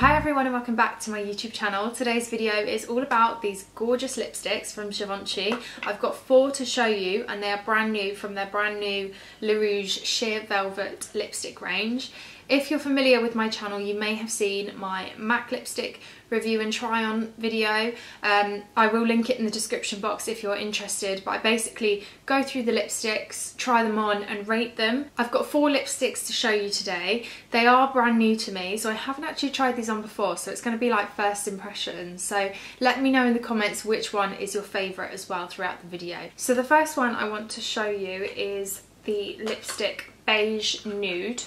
Hi everyone and welcome back to my YouTube channel. Today's video is all about these gorgeous lipsticks from Givenchy. I've got four to show you and they are brand new from their brand new Le Rouge Sheer Velvet lipstick range. If you're familiar with my channel, you may have seen my MAC lipstick review and try on video. I will link it in the description box if you're interested, but I basically go through the lipsticks, try them on and rate them. I've got four lipsticks to show you today. They are brand new to me, so I haven't actually tried these on before, so it's going to be like first impressions. So let me know in the comments which one is your favourite as well throughout the video. So the first one I want to show you is the lipstick Beige Nude.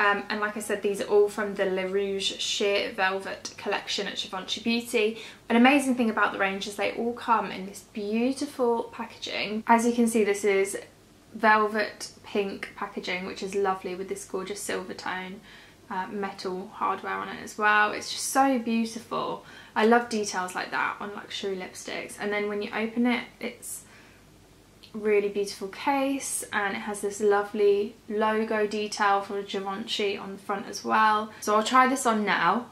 And like I said, these are all from the Le Rouge Sheer Velvet collection at Givenchy Beauty. An amazing thing about the range is they all come in this beautiful packaging. As you can see, this is velvet pink packaging, which is lovely with this gorgeous silver tone metal hardware on it as well. It's just so beautiful. I love details like that on luxury lipsticks. And then when you open it, it's really beautiful case, and it has this lovely logo detail for Givenchy on the front as well. So I'll try this on now.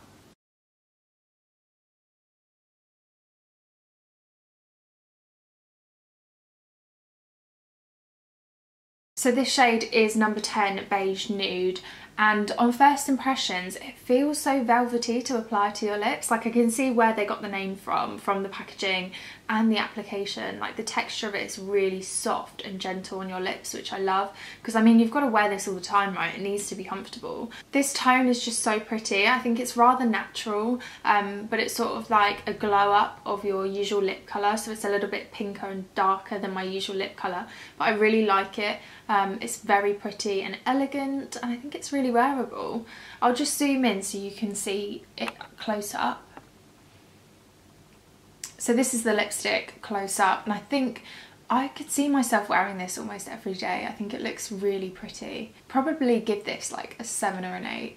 So this shade is number 10 Beige Nude, and on first impressions it feels so velvety to apply to your lips. Like, I can see where they got the name from the packaging and the application. Like, the texture of it is really soft and gentle on your lips, which I love, because I mean, you've got to wear this all the time, right? It needs to be comfortable. This tone is just so pretty. I think it's rather natural, but it's sort of like a glow up of your usual lip colour, so it's a little bit pinker and darker than my usual lip colour, but I really like it. It's very pretty and elegant, and I think it's really wearable. I'll just zoom in so you can see it close up. So this is the lipstick close up, and I think I could see myself wearing this almost every day. I think it looks really pretty. Probably give this like a 7 or an 8.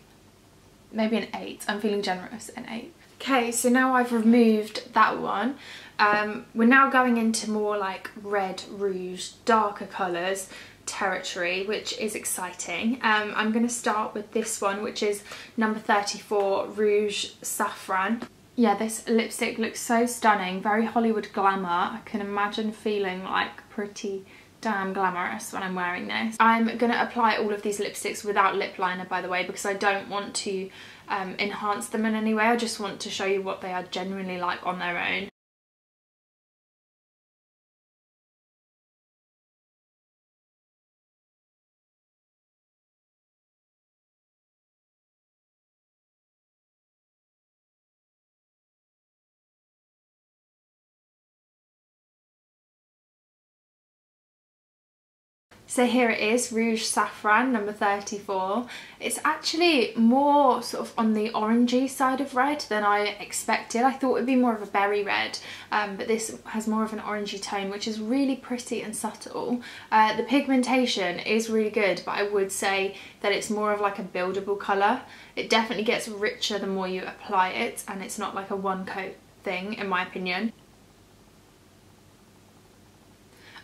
Maybe an 8. I'm feeling generous, an 8. Okay, so now I've removed that one. We're now going into more like red rouge, darker colours territory, which is exciting. I'm going to start with this one, which is number 34 Rouge Safran. Yeah, this lipstick looks so stunning, very Hollywood glamour. I can imagine feeling like pretty damn glamorous when I'm wearing this. I'm going to apply all of these lipsticks without lip liner, by the way, because I don't want to enhance them in any way. I just want to show you what they are genuinely like on their own. So here it is, Rouge Safran, number 34. It's actually more sort of on the orangey side of red than I expected. I thought it would be more of a berry red, but this has more of an orangey tone, which is really pretty and subtle. The pigmentation is really good, but I would say that it's more of like a buildable colour. It definitely gets richer the more you apply it, and it's not like a one coat thing, in my opinion.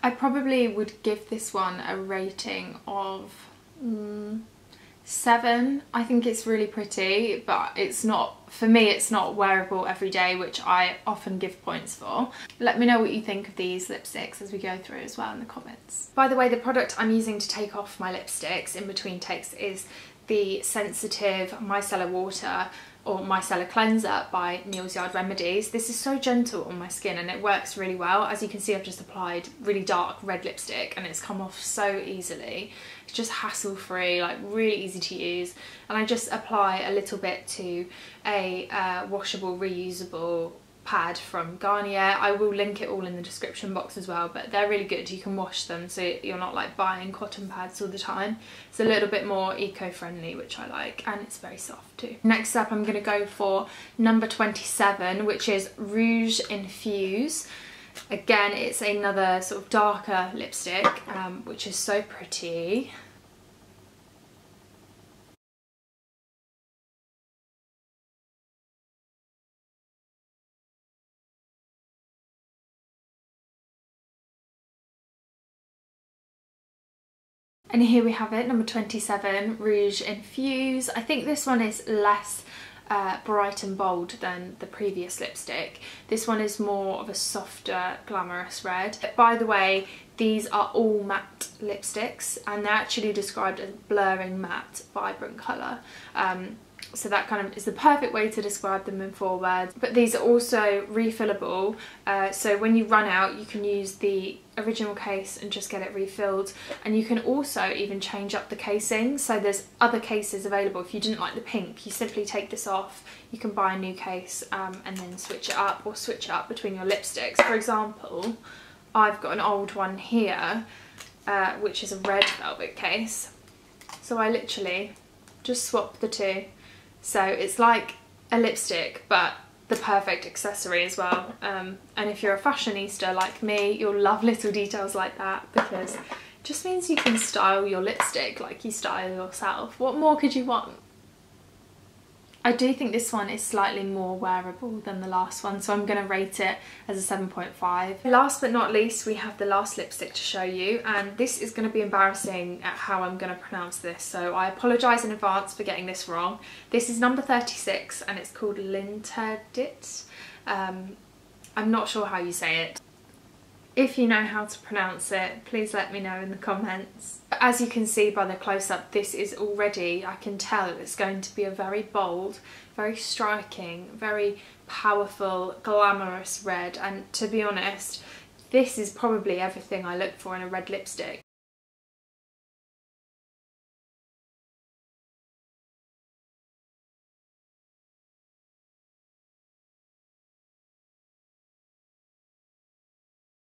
I probably would give this one a rating of 7. I think it's really pretty, but it's not, for me, it's not wearable every day, which I often give points for. Let me know what you think of these lipsticks as we go through as well in the comments. By the way, the product I'm using to take off my lipsticks in between takes is the Sensitive Micellar Water or Micellar Cleanser by Neal's Yard Remedies. This is so gentle on my skin and it works really well. As you can see, I've just applied really dark red lipstick and it's come off so easily. It's just hassle-free, like really easy to use. And I just apply a little bit to a washable, reusable pad from Garnier. I will link it all in the description box as well, but they're really good. You can wash them, so you're not like buying cotton pads all the time. It's a little bit more eco-friendly, which I like, and it's very soft too. Next up, I'm going to go for number 27, which is Rouge Infuse. Again, it's another sort of darker lipstick, which is so pretty. And here we have it, number 27, Rouge Infuse. I think this one is less bright and bold than the previous lipstick. This one is more of a softer, glamorous red. By the way, these are all matte lipsticks, and they're actually described as blurring matte, vibrant colour. So that kind of is the perfect way to describe them in 4 words. But these are also refillable, so when you run out you can use the original case and just get it refilled. And you can also even change up the casing, so there's other cases available. If you didn't like the pink, you simply take this off, you can buy a new case and then switch it up, or switch it up between your lipsticks. For example, I've got an old one here which is a red velvet case, so I literally just swap the two. So it's like a lipstick, but the perfect accessory as well. And if you're a fashionista like me, you'll love little details like that, because it just means you can style your lipstick like you style yourself. What more could you want? I do think this one is slightly more wearable than the last one, so I'm going to rate it as a 7.5. Last but not least, we have the last lipstick to show you, and this is going to be embarrassing at how I'm going to pronounce this, so I apologise in advance for getting this wrong. This is number 36 and it's called L'interdit. I'm not sure how you say it. If you know how to pronounce it, please let me know in the comments. As you can see by the close-up, this is already, I can tell, it's going to be a very bold, very striking, very powerful, glamorous red. And to be honest, this is probably everything I look for in a red lipstick.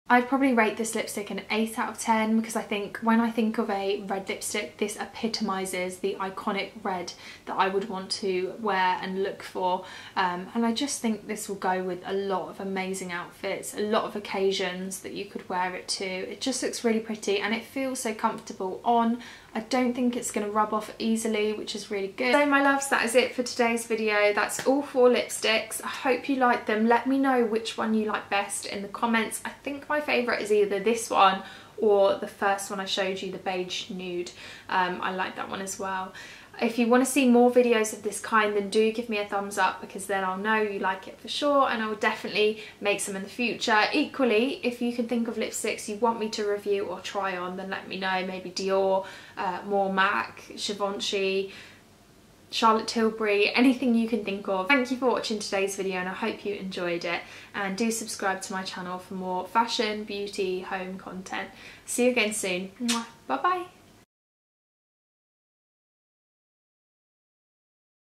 I'd probably rate this lipstick an 8 out of 10 because I think when I think of a red lipstick, this epitomises the iconic red that I would want to wear and look for. And I just think this will go with a lot of amazing outfits, a lot of occasions that you could wear it to. It just looks really pretty and it feels so comfortable on. I don't think it's going to rub off easily, which is really good. So my loves, that is it for today's video. That's all 4 lipsticks. I hope you like them. Let me know which one you like best in the comments. I think my favourite is either this one or the first one I showed you, the beige nude. I like that one as well. If you want to see more videos of this kind, then do give me a thumbs up, because then I'll know you like it for sure and I'll definitely make some in the future. Equally, if you can think of lipsticks you want me to review or try on, then let me know. Maybe Dior, more MAC, Givenchy, Charlotte Tilbury, anything you can think of. Thank you for watching today's video and I hope you enjoyed it. And do subscribe to my channel for more fashion, beauty, home content. See you again soon. Bye bye.